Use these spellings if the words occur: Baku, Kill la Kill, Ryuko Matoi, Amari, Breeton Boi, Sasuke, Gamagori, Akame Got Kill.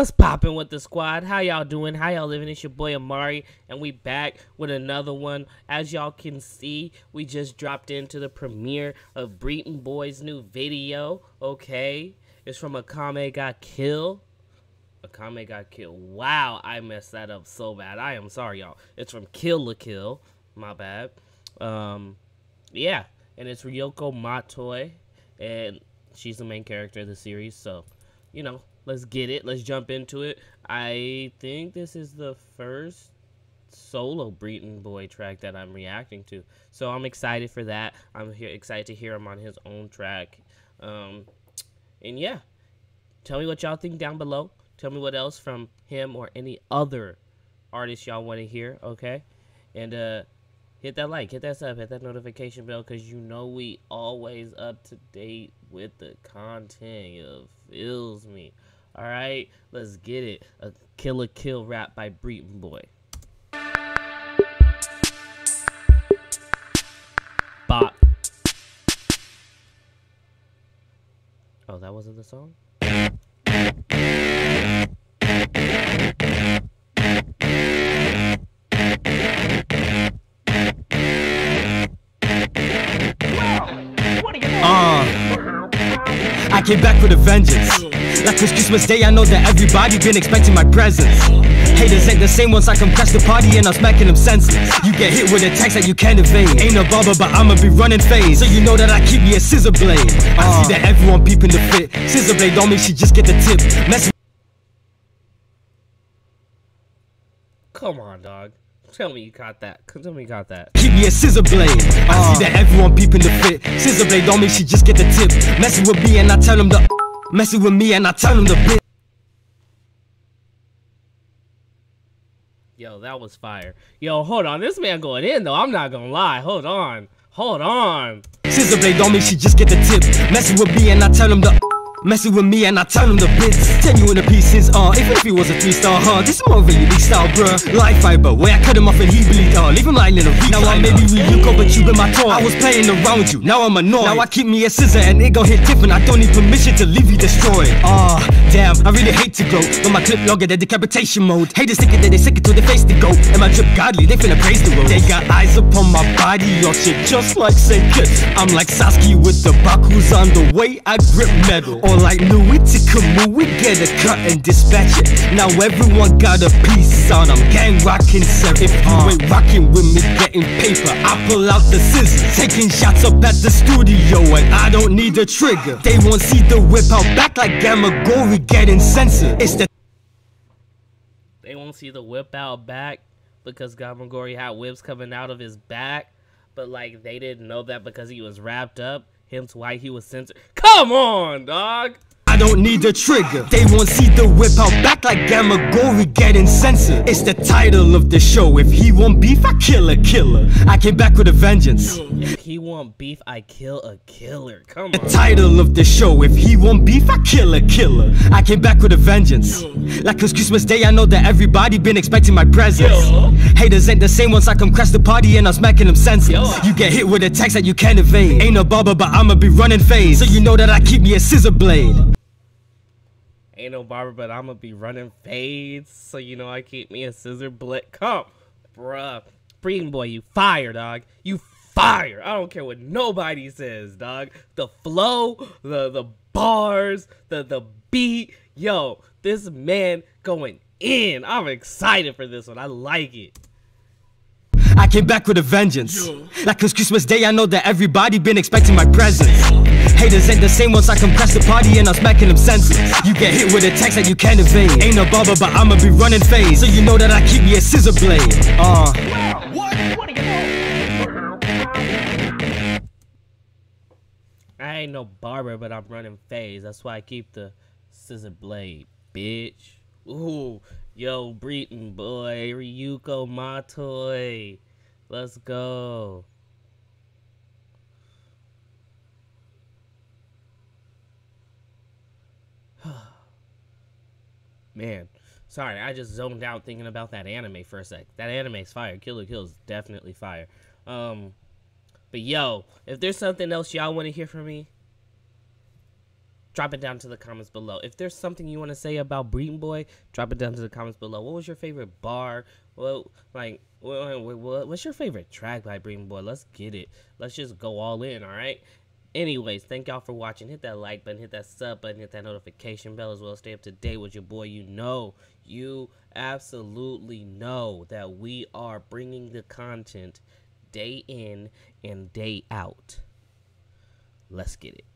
What's poppin' with the squad? How y'all doing? How y'all living? It's your boy Amari, and we back with another one. As y'all can see, we just dropped into the premiere of Breeton Boi's new video. Okay, it's from Akame Got Kill. Akame Got Kill. Wow, I messed that up so bad. I am sorry, y'all. It's from Kill la Kill. My bad. Yeah, and it's Ryuko Matoi, and she's the main character of the series. So, you know. Let's get it. Let's jump into it. I think this is the first solo Breeton Boi track that I'm reacting to. So I'm excited for that. I'm excited to hear him on his own track. And yeah, tell me what y'all think down below. Tell me what else from him or any other artist y'all want to hear, okay? And hit that like, hit that sub, hit that notification bell, because you know we always up to date with the content. You feels me. All right, let's get it. A Kill la Kill rap by Breeton Boi. Bop. Oh, that wasn't the song? I came back with a vengeance. Like it's Christmas Day, I know that everybody been expecting my presence. Haters ain't the same once I come crash the party and I'm smacking them senseless. You get hit with attacks that you can't evade. Ain't a barber, but I'ma be running fades. So you know that I keep me a scissor blade. I see that everyone peeping the fit. Scissor blade don't make she just get the tip. Mess. Come on, dog. Tell me you caught that. Tell me you got that. Keep me a scissor blade. I see that everyone peeping the fit. Scissor blade don't make she just get the tip. Messing with me and I tell them the. Messing with me and I tell them the bit. Yo, that was fire. Yo, hold on. This man going in though. I'm not gonna lie. Hold on. Hold on. Scissor blade don't make she just get the tip. Messing with me and I tell them the. Messing with me and I tell them the bits. Turn you into pieces, even if he was a 3-star, this is more really big style, bruh. Life fiber, where I cut him off and he bleed, leave him lying in a reach. Now I maybe Ryuko, but you been my toy. I was playing around with you, now I'm annoyed. Now I keep me a scissor and it gon' hit different. I don't need permission to leave you destroyed. Damn, I really hate to go, but my clip logger, they're decapitation mode. Haters think it, they sick it till they face the goat. And my drip godly, they finna praise the road. They got eyes upon my body, your shit just like Sasuke. I'm like Sasuke with the Baku's on the way, I grip metal. Like Louis to Camus, we get a cut and dispatch it. Now everyone got a piece on, I'm gang rockin' seven. If you ain't rockin' with me getting paper, I pull out the scissors. Taking shots up at the studio and I don't need a trigger. They won't see the whip out back like Gamagori getting censored. It's the they won't see the whip out back because Gamagori had whips coming out of his back. But like they didn't know that because he was wrapped up. Hence why he was censored. Come on, dog! I don't need a trigger. They won't see the whip out back like Gamagori getting censored. It's the title of the show. If he want beef, I kill a killer. I came back with a vengeance. If he want beef, I kill a killer. Come on. The title of the show. If he want beef, I kill a killer. I came back with a vengeance. Like it's Christmas Day, I know that everybody been expecting my presence. Haters ain't the same once I come crash the party and I'm smacking them senseless. You get hit with attacks that you can't evade. Ain't a barber, but I'ma be running fades. So you know that I keep me a scissor blade. Ain't no barber, but I'ma be running fades. So you know I keep me a scissor blade. Come, bruh. Breeton Boi, you fire, dog. You fire. I don't care what nobody says, dog. The flow, the bars, the beat. Yo, this man going in. I'm excited for this one. I like it. I came back with a vengeance. Like it's Christmas Day, I know that everybody been expecting my presence. Haters ain't the same once I come crash the party and I'm smacking them senseless. You get hit with attacks that you can't evade. Ain't no barber, but I'ma be running fades. So you know that I keep me a scissor blade. I ain't no barber, but I'm running fades. That's why I keep the scissor blade, bitch. Ooh, yo, Breeton Boi, Ryuko Matoi. Let's go. Man, sorry, I just zoned out thinking about that anime for a sec. That anime's fire. Kill la Kill is definitely fire. But yo, if there's something else y'all want to hear from me, drop it down to the comments below. If there's something you want to say about Breeton Boi, drop it down to the comments below. What was your favorite bar? Well, like, what's your favorite track by Breeton Boi? Let's get it. Let's just go all in, all right? Anyways, thank y'all for watching. Hit that like button, hit that sub button, hit that notification bell as well. Stay up to date with your boy. You know, you absolutely know that we are bringing the content day in and day out. Let's get it.